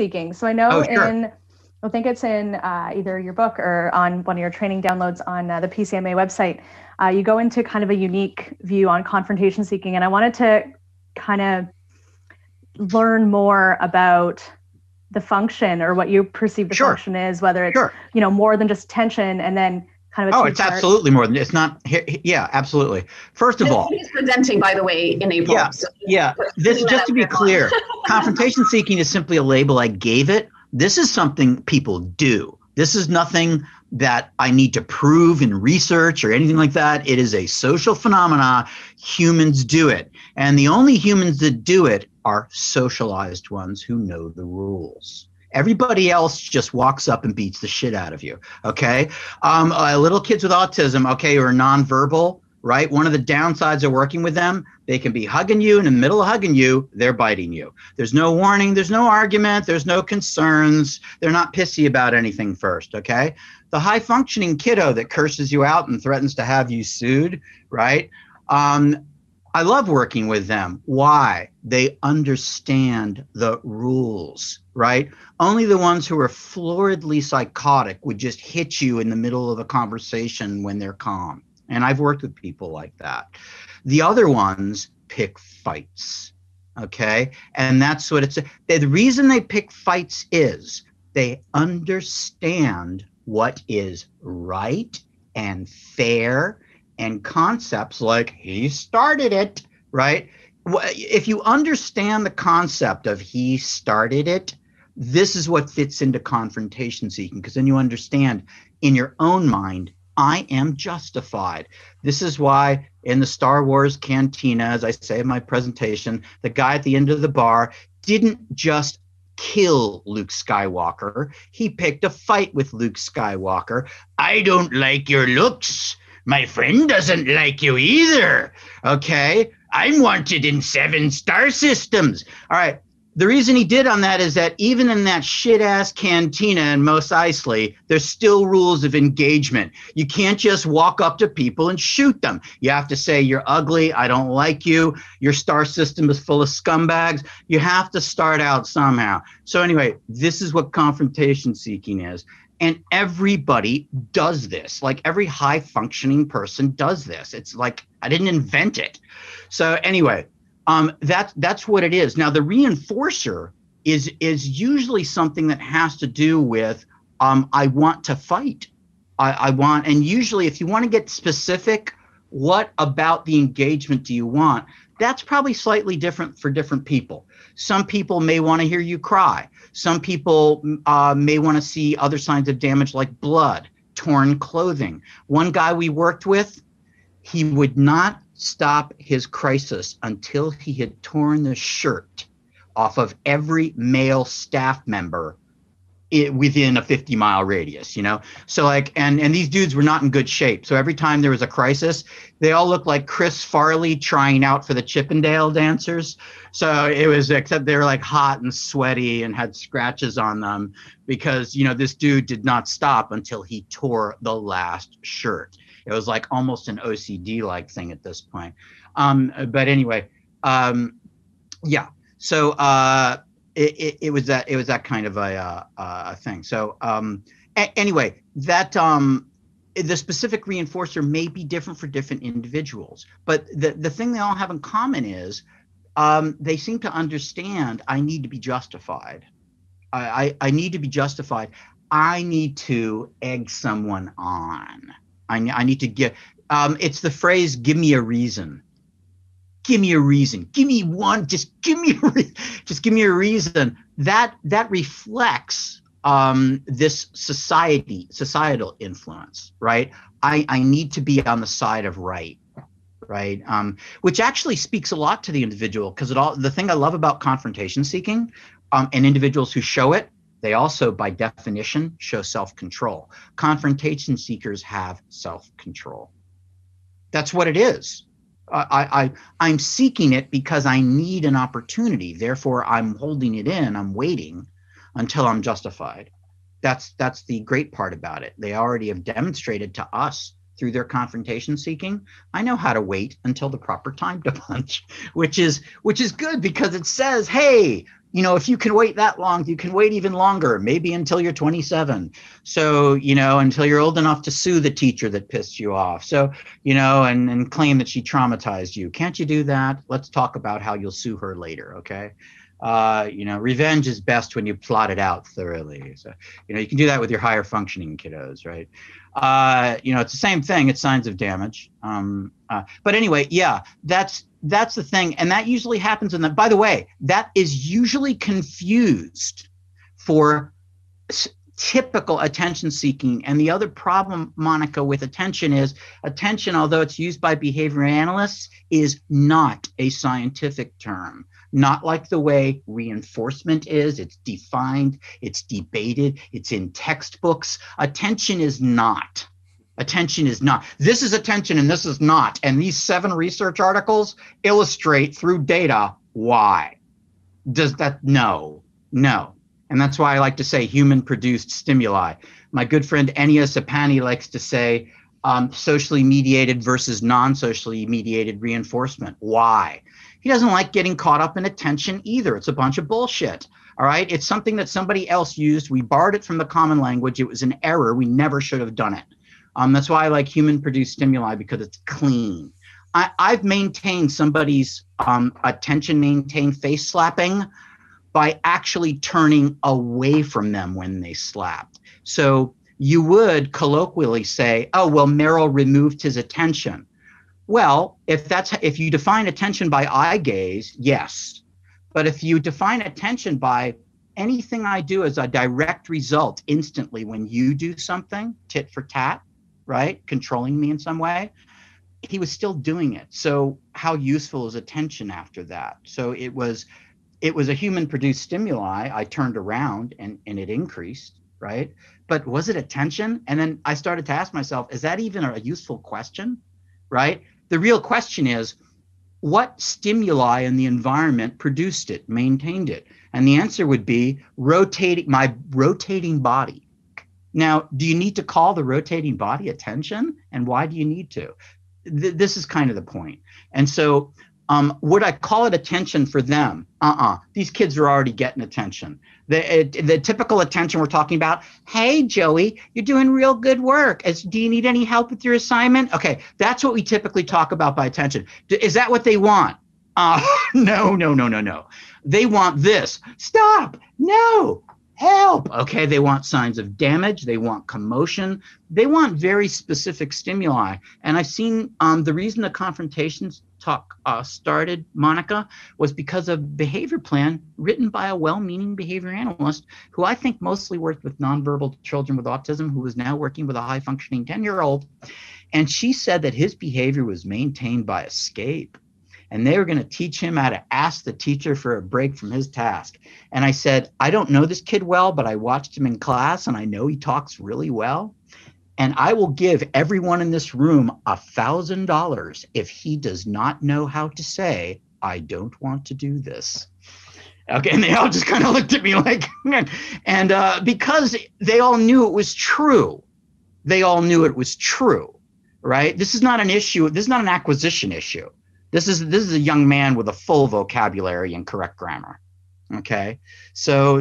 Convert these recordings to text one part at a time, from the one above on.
seeking. So I know I think it's in either your book or on one of your training downloads on the PCMA website, you go into kind of a unique view on confrontation seeking. And I wanted to kind of learn more about the function or what you perceive the function is, whether it's, you know, more than just tension and then kind of a two-part. It's absolutely more than, it's not, yeah, absolutely. First of all. He's presenting, by the way, in April. Yeah, so this, just to be clear, confrontation seeking is simply a label I gave it. This is something people do. This is nothing that I need to prove in research or anything like that. It is a social phenomena. Humans do it. And the only humans that do it are socialized ones who know the rules. Everybody else just walks up and beats the shit out of you, okay? Little kids with autism, okay, who are nonverbal, right? One of the downsides of working with them, they can be hugging you, and in the middle of hugging you, they're biting you. There's no warning, there's no argument, there's no concerns. They're not pissy about anything first, okay? The high-functioning kiddo that curses you out and threatens to have you sued, right? I love working with them. Why? They understand the rules, right? Only the ones who are floridly psychotic would just hit you in the middle of a conversation when they're calm. And I've worked with people like that. The other ones pick fights, okay? And that's what it's, the reason they pick fights is they understand what is right and fair. And concepts like, he started it, right? If you understand the concept of he started it, this is what fits into confrontation seeking, because then you understand in your own mind, I am justified. This is why in the Star Wars cantina, as I say in my presentation, the guy at the end of the bar didn't just kill Luke Skywalker. He picked a fight with Luke Skywalker. I don't like your looks. My friend doesn't like you either, okay? I'm wanted in 7 star systems. All right, the reason he did on that is that even in that shit-ass cantina in Mos Eisley, there's still rules of engagement. You can't just walk up to people and shoot them. You have to say, you're ugly, I don't like you, your star system is full of scumbags. You have to start out somehow. So anyway, this is what confrontation seeking is. And everybody does this. Like every high functioning person does this. It's like, I didn't invent it. So anyway, that's what it is. Now the reinforcer is usually something that has to do with, I want to fight. I want, and usually if you want to get specific, what about the engagement do you want? That's probably slightly different for different people. Some people may want to hear you cry. Some people may want to see other signs of damage like blood, torn clothing. One guy we worked with, he would not stop his crisis until he had torn the shirt off of every male staff member within a 50-mile radius, you know? So like, and these dudes were not in good shape. So every time there was a crisis, they all looked like Chris Farley trying out for the Chippendale dancers. So it was, except they were like hot and sweaty and had scratches on them because, you know, this dude did not stop until he tore the last shirt. It was like almost an OCD-like thing at this point. But anyway, yeah, so, it was that kind of a thing. So anyway, that the specific reinforcer may be different for different individuals, but the thing they all have in common is they seem to understand I need to be justified. I need to be justified. I need to egg someone on. I need to give. It's the phrase "give me a reason." Give me a reason. Give me one. Just give me a reason. That reflects this societal influence, right? I need to be on the side of right, right? Which actually speaks a lot to the individual because the thing I love about confrontation seeking and individuals who show it, they also by definition show self-control. Confrontation seekers have self-control. That's what it is. I'm seeking it because I need an opportunity. Therefore, I'm holding it in. I'm waiting until I'm justified. That's the great part about it. They already have demonstrated to us through their confrontation seeking. I know how to wait until the proper time to punch, which is good because it says, hey, you know, if you can wait that long, you can wait even longer, maybe until you're 27. So, you know, until you're old enough to sue the teacher that pissed you off. So, you know, and claim that she traumatized you. Can't you do that? Let's talk about how you'll sue her later, okay? You know, revenge is best when you plot it out thoroughly. So, you know, you can do that with your higher functioning kiddos, right? You know, it's the same thing. It's signs of damage. But anyway, yeah, that's the thing. And that usually happens in the, by the way, that is usually confused for typical attention seeking. And the other problem, Monica, with attention is attention, although it's used by behavior analysts, is not a scientific term. Not like the way reinforcement is. It's defined, it's debated, it's in textbooks. Attention is not. Attention is not. This is attention and this is not. And these 7 research articles illustrate through data why. Does that, no, no. And that's why I like to say human-produced stimuli. My good friend Ennio Zappani likes to say socially mediated versus non-socially mediated reinforcement. Why? He doesn't like getting caught up in attention either. It's a bunch of bullshit, all right? It's something that somebody else used. We borrowed it from the common language. It was an error. We never should have done it. That's why I like human-produced stimuli, because it's clean. I've maintained somebody's attention-maintained face slapping by actually turning away from them when they slapped. So you would colloquially say, oh, well, Merrill removed his attention. Well, if you define attention by eye gaze, yes. But if you define attention by anything I do as a direct result instantly when you do something, tit for tat, right? Controlling me in some way, he was still doing it. So how useful is attention after that? So it was a human-produced stimuli. I turned around and it increased, right? But was it attention? And then I started to ask myself, is that even a useful question, right? The real question is, what stimuli in the environment produced it, maintained it? And the answer would be my rotating body. Now, do you need to call the rotating body attention? And why do you need to? This is kind of the point. And so would I call it attention for them? These kids are already getting attention. The typical attention we're talking about, hey, Joey, you're doing real good work. Do you need any help with your assignment? Okay, that's what we typically talk about by attention. Is that what they want? No. They want this. Stop. No. Help. Okay, they want signs of damage. They want commotion. They want very specific stimuli. And I've seen the reason the confrontations talk started, Monica, was because of a behavior plan written by a well-meaning behavior analyst who I think mostly worked with nonverbal children with autism, who is now working with a high-functioning 10-year-old. And she said that his behavior was maintained by escape. And they were going to teach him how to ask the teacher for a break from his task. And I said, I don't know this kid well, but I watched him in class and I know he talks really well. And I will give everyone in this room $1,000 if he does not know how to say, I don't want to do this. Okay, and they all just kind of looked at me like, and because they all knew it was true. They all knew it was true, right? This is not an issue. This is not an acquisition issue. This is a young man with a full vocabulary and correct grammar, okay? So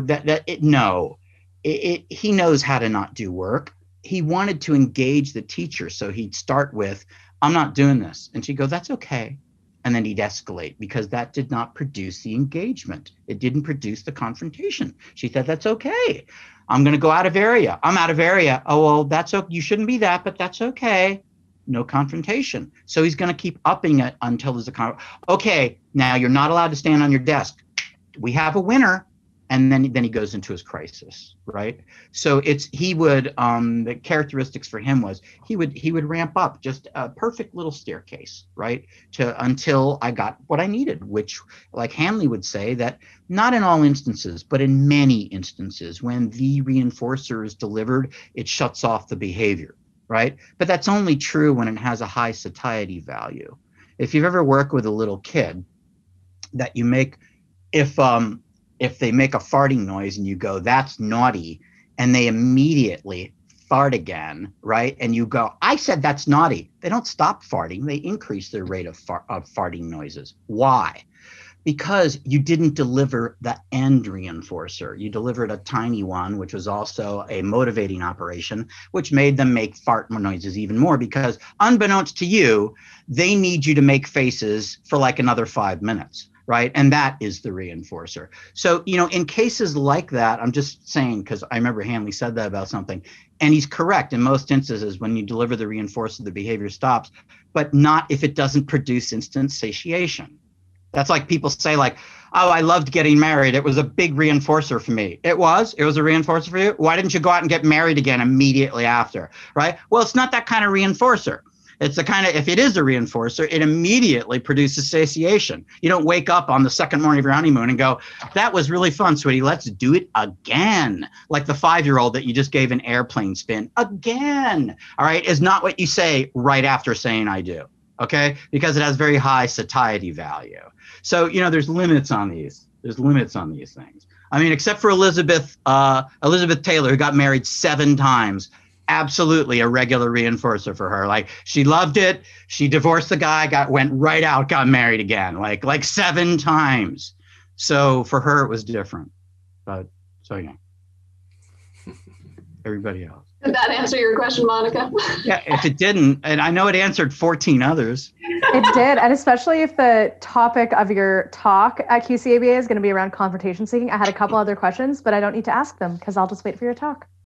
he knows how to not do work. He wanted to engage the teacher, so he'd start with, I'm not doing this. And she'd go, that's okay. And then he'd escalate because that did not produce the engagement. It didn't produce the confrontation. She said, that's okay. I'm going to go out of area. I'm out of area. Oh, well, that's okay. You shouldn't be that, but that's okay. No confrontation. So he's going to keep upping it until there's a confrontation. Okay, now you're not allowed to stand on your desk. We have a winner. And then he goes into his crisis, right? So the characteristics for him was he would ramp up, just a perfect little staircase, right? Until I got what I needed, which, like Hanley would say, that not in all instances, but in many instances, when the reinforcer is delivered, it shuts off the behavior, right? But that's only true when it has a high satiety value. If you've ever worked with a little kid that you make, if they make a farting noise and you go, that's naughty, and they immediately fart again, right? And you go, I said that's naughty. They don't stop farting. They increase their rate of farting noises. Why? because you didn't deliver the end reinforcer. You delivered a tiny one, which was also a motivating operation, which made them make fart noises even more, because unbeknownst to you, they need you to make faces for like another 5 minutes. Right? And that is the reinforcer. So, you know, in cases like that, I'm just saying, because I remember Hanley said that about something, and he's correct in most instances. When you deliver the reinforcer, the behavior stops, but not if it doesn't produce instant satiation. That's like people say like, oh, I loved getting married. It was a big reinforcer for me. It was a reinforcer for you. Why didn't you go out and get married again immediately after, right? Well, it's not that kind of reinforcer. It's the kind of, if it is a reinforcer, it immediately produces satiation. You don't wake up on the second morning of your honeymoon and go, that was really fun, sweetie, let's do it again. Like the 5-year-old that you just gave an airplane spin again, all right, is not what you say right after saying I do, okay? Because it has very high satiety value. So, you know, there's limits on these. There's limits on these things. I mean, except for Elizabeth Taylor, who got married 7 times, absolutely a regular reinforcer for her. Like, she loved it. She divorced the guy, went right out, got married again, like 7 times. So for her, it was different. But so yeah, everybody else. Did that answer your question, Monica? Yeah, if it didn't, and I know it answered 14 others. It did, and especially if the topic of your talk at QCABA is going to be around confrontation seeking. I had a couple other questions, but I don't need to ask them because I'll just wait for your talk.